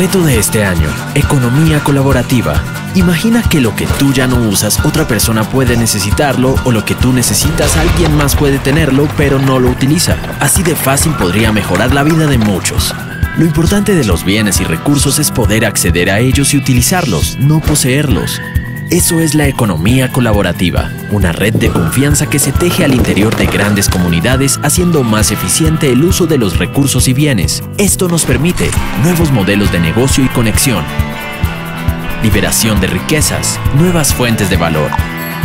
reto de este año, economía colaborativa. Imagina que lo que tú ya no usas, otra persona puede necesitarlo, o lo que tú necesitas, alguien más puede tenerlo, pero no lo utiliza. Así de fácil podría mejorar la vida de muchos. Lo importante de los bienes y recursos es poder acceder a ellos y utilizarlos, no poseerlos. Eso es la economía colaborativa, una red de confianza que se teje al interior de grandes comunidades, haciendo más eficiente el uso de los recursos y bienes. Esto nos permite nuevos modelos de negocio y conexión, liberación de riquezas, nuevas fuentes de valor.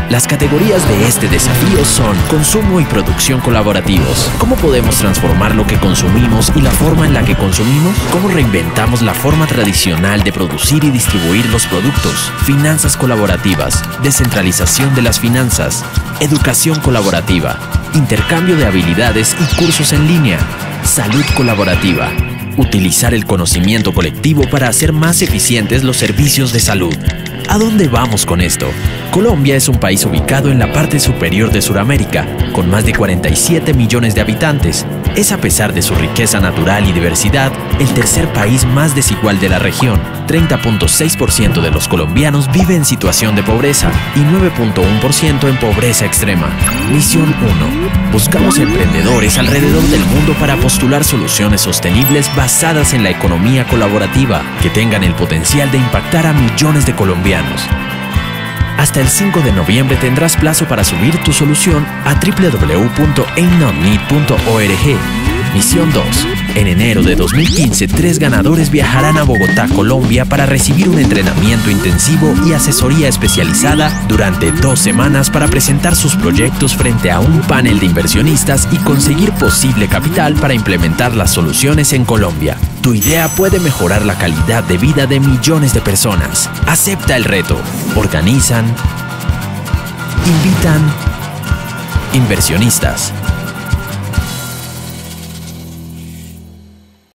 Las categorías de este desafío son consumo y producción colaborativos. ¿Cómo podemos transformar lo que consumimos y la forma en la que consumimos? ¿Cómo reinventamos la forma tradicional de producir y distribuir los productos? Finanzas colaborativas, descentralización de las finanzas, educación colaborativa, intercambio de habilidades y cursos en línea, salud colaborativa, utilizar el conocimiento colectivo para hacer más eficientes los servicios de salud. ¿A dónde vamos con esto? Colombia es un país ubicado en la parte superior de Sudamérica, con más de 47 millones de habitantes. Es, a pesar de su riqueza natural y diversidad, el tercer país más desigual de la región. 30.6% de los colombianos vive en situación de pobreza y 9.1% en pobreza extrema. Misión 1. Buscamos emprendedores alrededor del mundo para postular soluciones sostenibles basadas en la economía colaborativa que tengan el potencial de impactar a millones de colombianos. Hasta el 5 de noviembre tendrás plazo para subir tu solución a www.aintnoneed.org. Misión 2. En enero de 2015, 3 ganadores viajarán a Bogotá, Colombia, para recibir un entrenamiento intensivo y asesoría especializada durante 2 semanas para presentar sus proyectos frente a un panel de inversionistas y conseguir posible capital para implementar las soluciones en Colombia. Tu idea puede mejorar la calidad de vida de millones de personas. Acepta el reto. Organizan, invitan, inversionistas.